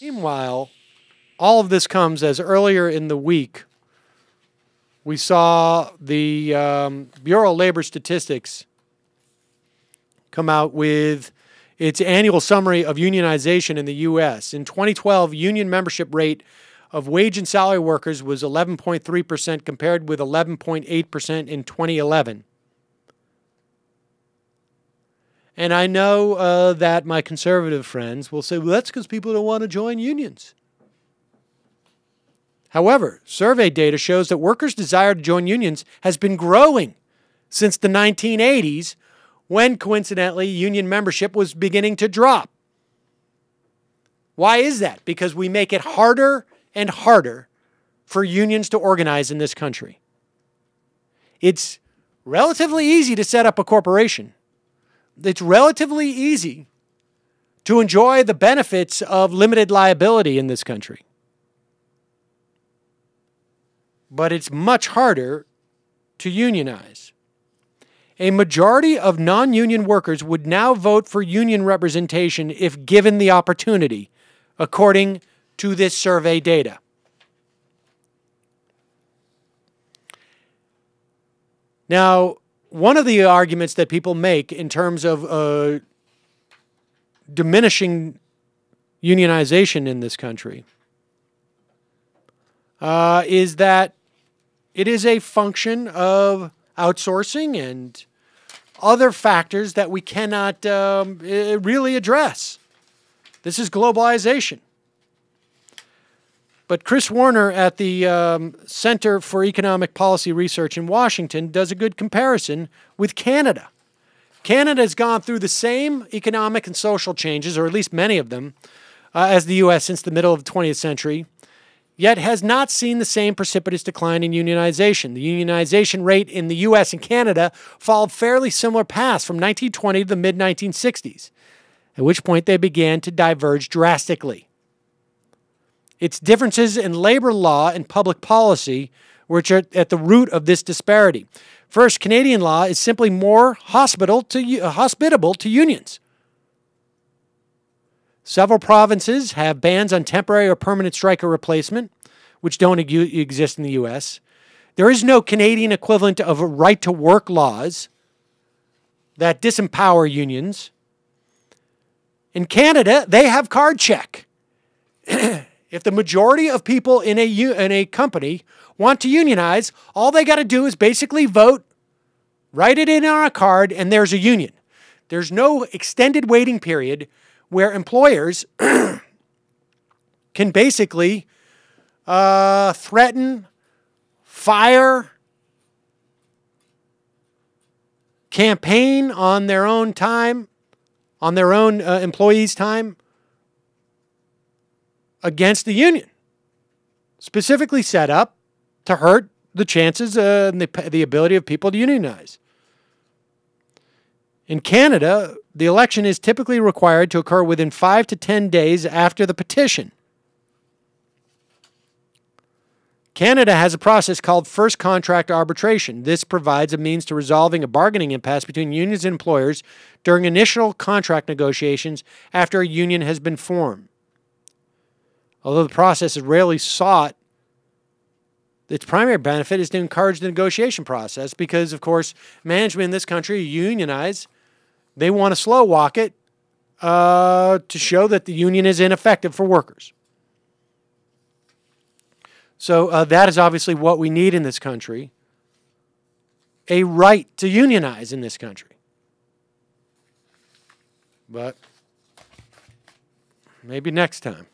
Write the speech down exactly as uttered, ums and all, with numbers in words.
Meanwhile, all of this comes as earlier in the week, we saw the um, Bureau of Labor Statistics come out with its annual summary of unionization in the U S In twenty twelve, union membership rate of wage and salary workers was eleven point three percent compared with eleven point eight percent in twenty eleven. And I know uh, that my conservative friends will say, well, that's because people don't want to join unions. However, survey data shows that workers' desire to join unions has been growing since the nineteen eighties, when, coincidentally, union membership was beginning to drop. Why is that? Because we make it harder and harder for unions to organize in this country. It's relatively easy to set up a corporation. It's relatively easy to enjoy the benefits of limited liability in this country. But it's much harder to unionize. A majority of non-union workers would now vote for union representation if given the opportunity, according to this survey data. Now, one of the arguments that people make in terms of uh, diminishing unionization in this country uh, is that it is a function of outsourcing and other factors that we cannot um, really address. This is globalization. But Chris Warner at the um, Center for Economic Policy Research in Washington does a good comparison with Canada. Canada has gone through the same economic and social changes, or at least many of them, uh, as the U S since the middle of the twentieth century. Yet has not seen the same precipitous decline in unionization. The unionization rate in the U S and Canada followed fairly similar paths from nineteen twenty to the mid nineteen sixties, at which point they began to diverge drastically. It's differences in labor law and public policy which are at the root of this disparity. First, Canadian law is simply more hospitable to, uh, hospitable to unions. Several provinces have bans on temporary or permanent striker replacement, which don't exist in the U S There is no Canadian equivalent of right-to-work laws that disempower unions. In Canada, they have card check. If the majority of people in a, in a company want to unionize, all they got to do is basically vote, write it in on a card, and there's a union. There's no extended waiting period where employers can basically uh, threaten, fire, campaign on their own time, on their own uh, employees' time against the union, specifically set up to hurt the chances uh, and the, the ability of people to unionize. In Canada, the election is typically required to occur within five to ten days after the petition. Canada has a process called first contract arbitration. This provides a means to resolving a bargaining impasse between unions and employers during initial contract negotiations after a union has been formed. Although the process is rarely sought, its primary benefit is to encourage the negotiation process because, of course, management in this country unionize. They want to slow walk it uh, to show that the union is ineffective for workers. So uh, that is obviously what we need in this country, a right to unionize in this country. But maybe next time.